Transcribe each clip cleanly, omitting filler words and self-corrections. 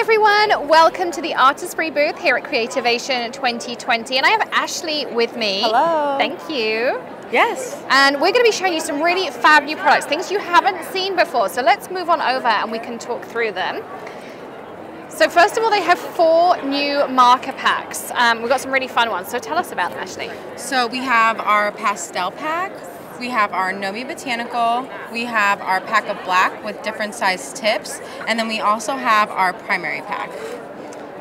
Hi everyone, welcome to the Artesprix booth here at Creativation 2020, and I have Ashley with me. Hello. Thank you. Yes. And we're going to be showing you some really fab new products, things you haven't seen before. So let's move on over and we can talk through them. So first of all, they have 4 new marker packs. We've got some really fun ones, so tell us about them, Ashley. So we have our pastel pack, we have our Nomi Botanical, we have our pack of black with different size tips, and then we also have our primary pack.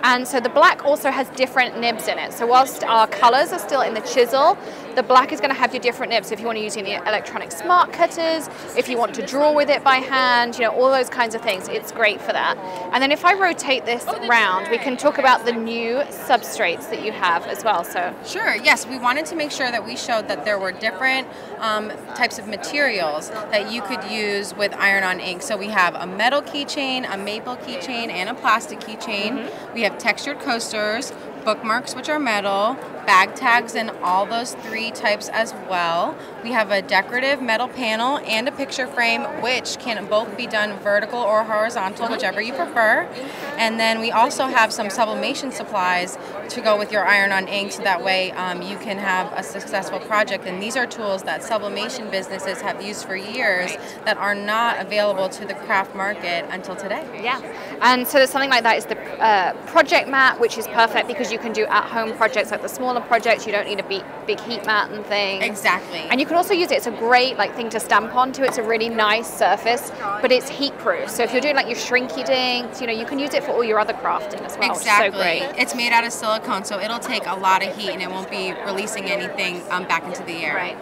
And so the black also has different nibs in it. So whilst our colors are still in the chisel, the black is going to have your different nibs. So if you want to use any electronic smart cutters, if you want to draw with it by hand, you know, all those kinds of things, it's great for that. And then if I rotate this round, we can talk about the new substrates that you have as well. So sure, yes, we wanted to make sure that we showed that there were different types of materials that you could use with iron-on ink. So we have a metal keychain, a maple keychain, and a plastic keychain. We have textured coasters, bookmarks, which are metal, bag tags, and all those 3 types as well. We have a decorative metal panel and a picture frame, which can both be done vertical or horizontal, whichever you prefer. And then we also have some sublimation supplies to go with your iron-on ink, so that way you can have a successful project. And these are tools that sublimation businesses have used for years that are not available to the craft market until today. Yeah, and so there's something like that is the project mat, which is perfect because you can do at-home projects, like the smaller projects. You don't need a big heat mat and things. Exactly. And you can also use it. It's a great thing to stamp onto. It's a really nice surface, but it's heat-proof. So if you're doing your shrinky dinks, you can use it for all your other crafting as well. Exactly. Which is so great. It's made out of silicone, so it'll take a lot of heat and it won't be releasing anything back into the air. Right.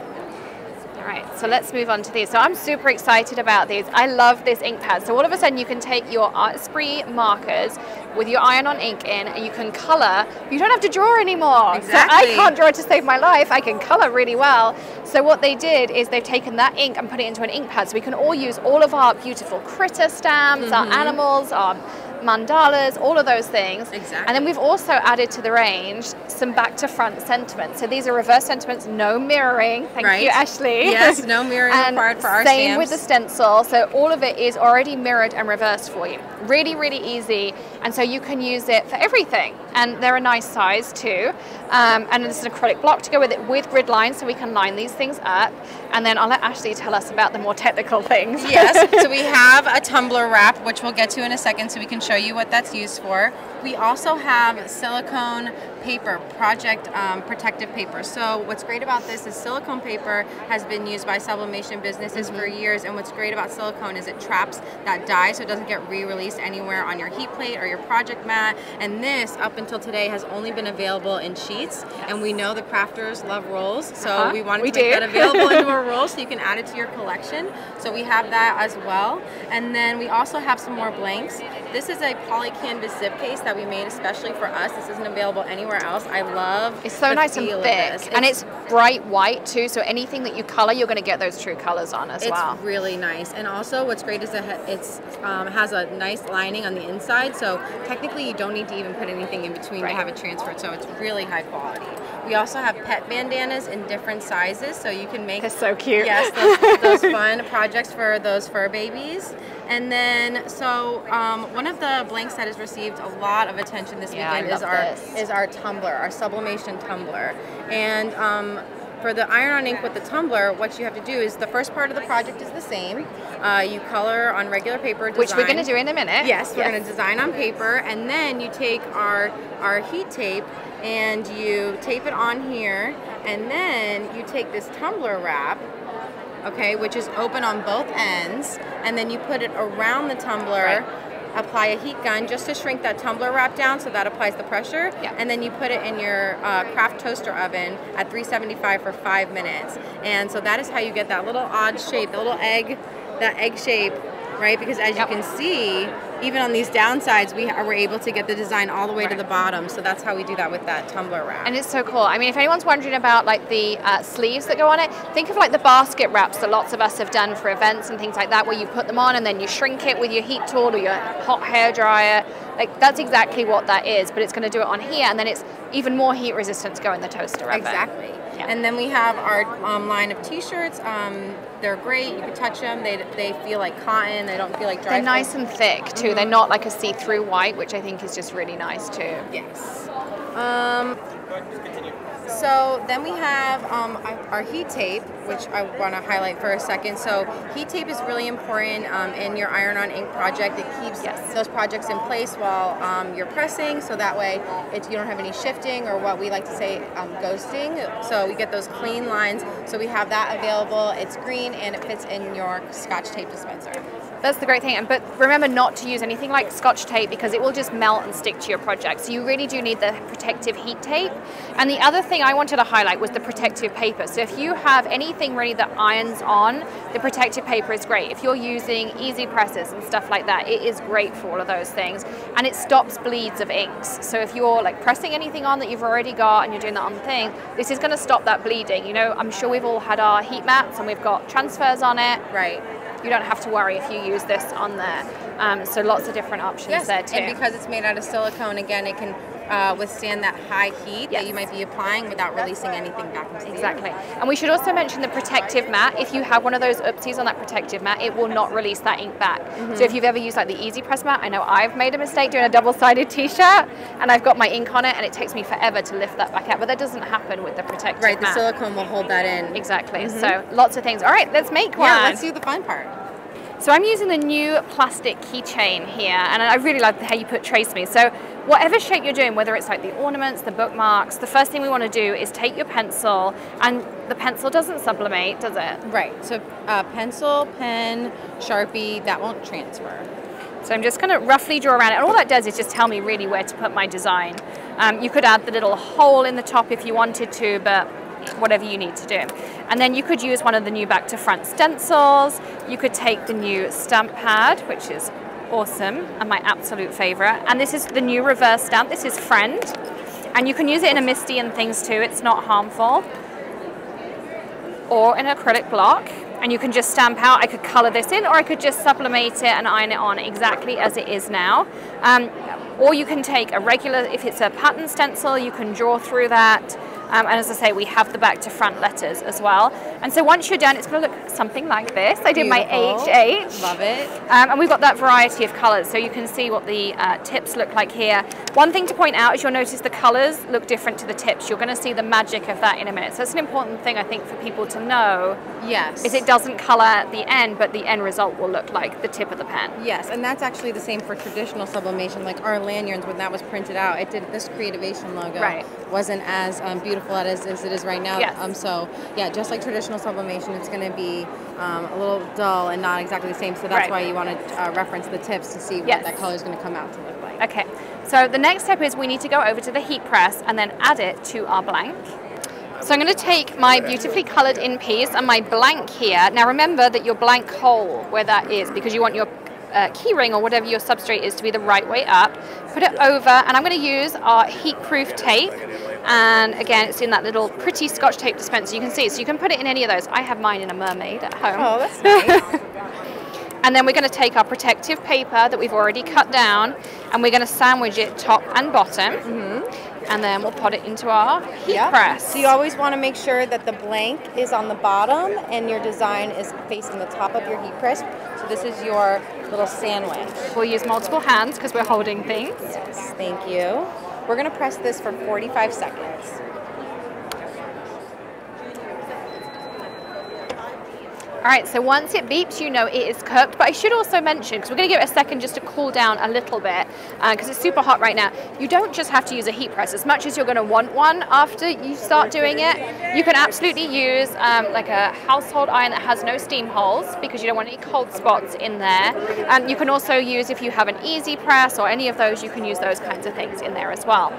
Alright, so let's move on to these. So I'm super excited about these. I love this ink pad. So all of a sudden you can take your Artesprix markers with your iron-on ink in and you can color. You don't have to draw anymore. Exactly. So I can't draw to save my life. I can color really well. So what they did is they've taken that ink and put it into an ink pad, so we can all use all of our beautiful critter stamps, our animals, our mandalas, all of those things. Exactly. And then we've also added to the range some back to front sentiments. So these are reverse sentiments, no mirroring. Thank you, Ashley. Yes, no mirroring required for our stamps. Same with the stencil. So all of it is already mirrored and reversed for you. Really, really easy. And so you can use it for everything. And they're a nice size too. And there's an acrylic block to go with it with grid lines, so we can line these things up. And then I'll let Ashley tell us about the more technical things. Yes, so we have a tumbler wrap, which we'll get to in a second, so we can show you what that's used for. We also have silicone paper, protective paper. So what's great about this is silicone paper has been used by sublimation businesses for years, and what's great about silicone is it traps that dye so it doesn't get re-released anywhere on your heat plate or your project mat. And this, up until today, has only been available in sheets, and we know the crafters love rolls, so we wanted to make that available into a roll so you can add it to your collection. So we have that as well. And then we also have some more blanks. This is a poly canvas zip case that we made especially for us. This isn't available anywhere else. I love It's so nice and thick, and it's bright white too, so anything that you color, you're going to get those true colors on as well. It's really nice. And also what's great is that it's has a nice lining on the inside, so technically you don't need to even put anything in between to have it transferred, so it's really high quality. We also have pet bandanas in different sizes, so you can make those fun projects for those fur babies. And then, so one of the blanks that has received a lot of attention this weekend is our tumbler, our sublimation tumbler. And for the iron-on ink with the tumbler, what you have to do is the first part of the project is the same. You color on regular paper, design, which we're going to do in a minute. Yes, we're going to design on paper, and then you take our heat tape and you tape it on here, and then you take this tumbler wrap, which is open on both ends, and then you put it around the tumbler, apply a heat gun just to shrink that tumbler wrap down, so that applies the pressure, and then you put it in your craft toaster oven at 375 for 5 minutes. And so that is how you get that little odd shape, the little egg, that egg shape, right? Because as you can see, even on these downsides, we were able to get the design all the way to the bottom. So that's how we do that with that tumbler wrap. And it's so cool. I mean, if anyone's wondering about the sleeves that go on it, think of the basket wraps that lots of us have done for events and things like that, where you put them on and then you shrink it with your heat tool or your hot hair dryer. That's exactly what that is, but it's going to do it on here, and then it's even more heat resistance going in the toaster oven. Exactly. Yeah. And then we have our line of t-shirts. They're great. You can touch them. They feel like cotton. They don't feel like dry. They're nice and thick too. Mm-hmm. They're not like a see-through white, which I think is just really nice too. Yes. So then we have our heat tape, which I want to highlight for a second. So heat tape is really important in your iron-on ink project. It keeps those projects in place while you're pressing, so that way you don't have any shifting, or what we like to say ghosting. So we get those clean lines. So we have that available. It's green and it fits in your Scotch tape dispenser. That's the great thing, but remember not to use anything like Scotch tape because it will just melt and stick to your project. So you really do need the protective heat tape. And the other thing I wanted to highlight was the protective paper. So if you have anything really that irons on, the protective paper is great. If you're using easy presses and stuff like that, it is great for all of those things. And it stops bleeds of inks. So if you're like pressing anything on that you've already got and you're doing that on the thing, this is going to stop that bleeding. You know, I'm sure we've all had our heat mats and we've got transfers on it. Right. You don't have to worry if you use this on there. So lots of different options there too. And because it's made out of silicone, again, it can withstand that high heat that you might be applying without releasing anything back into the air. And we should also mention the protective mat. If you have one of those oopsies on that protective mat, it will not release that ink back. So if you've ever used like the Easy Press mat, I know I've made a mistake doing a double-sided t-shirt and I've got my ink on it and it takes me forever to lift that back out, but that doesn't happen with the protective mat. Right, the silicone will hold that in. Exactly, so lots of things. All right, let's make one. Yeah, let's do the fun part. So I'm using the new plastic keychain here, and I really love how you put trace me. So whatever shape you're doing, whether it's like the ornaments, the bookmarks, the first thing we want to do is take your pencil, and the pencil doesn't sublimate, does it? Right, so pencil, pen, Sharpie, that won't transfer. So I'm just going to roughly draw around it, and all that does is just tell me really where to put my design. You could add the little hole in the top if you wanted to, but whatever you need to do. And then you could use one of the new back to front stencils. You could take the new stamp pad, which is awesome and my absolute favorite. And this is the new reverse stamp. This is Friend. And you can use it in a Misti and things too. It's not harmful. Or an acrylic block. And you can just stamp out. I could color this in, or I could just sublimate it and iron it on exactly as it is now. Or you can take a regular, if it's a pattern stencil, you can draw through that. And as I say, we have the back to front letters as well. And so once you're done, it's going to look something like this. I did my HH. Love it. And we've got that variety of colors. So you can see what the tips look like here. One thing to point out is you'll notice the colors look different to the tips. You're going to see the magic of that in a minute. So that's an important thing, I think, for people to know. Yes. Is it doesn't color at the end, but the end result will look like the tip of the pen. Yes, and that's actually the same for traditional sublimation. Like our lanyards, when that was printed out, it did this Creativation logo. Right. Wasn't as beautiful as it is right now. Yes. So yeah, just like traditional sublimation, it's going to be a little dull and not exactly the same. So that's why you want to reference the tips to see what that color is going to come out to look like. Okay. So the next step is we need to go over to the heat press and then add it to our blank. So I'm going to take my beautifully colored in piece and my blank here. Now remember that your blank hole where that is, because you want your key ring or whatever your substrate is to be the right way up. Put it over, and I'm going to use our heat proof tape, and again it's in that little pretty Scotch tape dispenser you can see, so you can put it in any of those. I have mine in a mermaid at home. Oh, that's nice. And then we're going to take our protective paper that we've already cut down, and we're going to sandwich it top and bottom. And then we'll put it into our heat press. So you always want to make sure that the blank is on the bottom and your design is facing the top of your heat press. So this is your little sandwich. We'll use multiple hands because we're holding things. Yes, thank you. We're going to press this for 45 seconds. All right, so once it beeps, you know it is cooked. But I should also mention, because we're going to give it a second just to cool down a little bit, because it's super hot right now, you don't just have to use a heat press. As much as you're going to want one after you start doing it, you can absolutely use like a household iron that has no steam holes, because you don't want any cold spots in there. You can also use, if you have an easy press or any of those, you can use those kinds of things in there as well.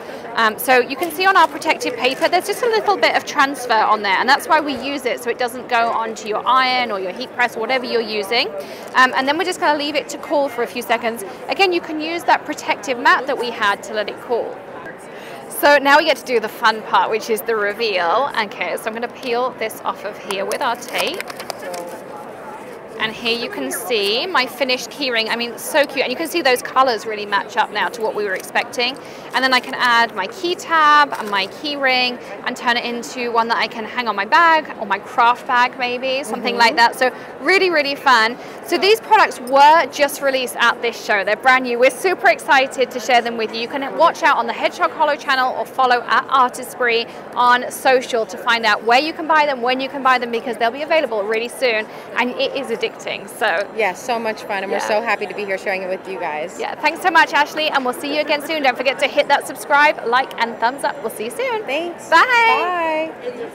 So you can see on our protective paper, there's just a little bit of transfer on there, and that's why we use it, so it doesn't go onto your iron or your heat press or whatever you're using. And then we're just going to leave it to cool for a few seconds. Again, you can use that protective mat that we had to let it cool. So now we get to do the fun part, which is the reveal. Okay, so I'm going to peel this off of here with our tape. And here you can see my finished keyring. I mean, so cute. And you can see those colors really match up now to what we were expecting. And then I can add my key tab and my keyring and turn it into one that I can hang on my bag or my craft bag maybe, something like that. So really, really fun. So these products were just released at this show. They're brand new. We're super excited to share them with you. You can watch out on the Hedgehog Hollow channel or follow at Artesprix on social to find out where you can buy them, when you can buy them, because they'll be available really soon. And it is addicting. So yeah, so much fun. And we're so happy to be here sharing it with you guys. Yeah, thanks so much, Ashley. And we'll see you again soon. Don't forget to hit that subscribe, like, and thumbs up. We'll see you soon. Thanks. Bye. Bye.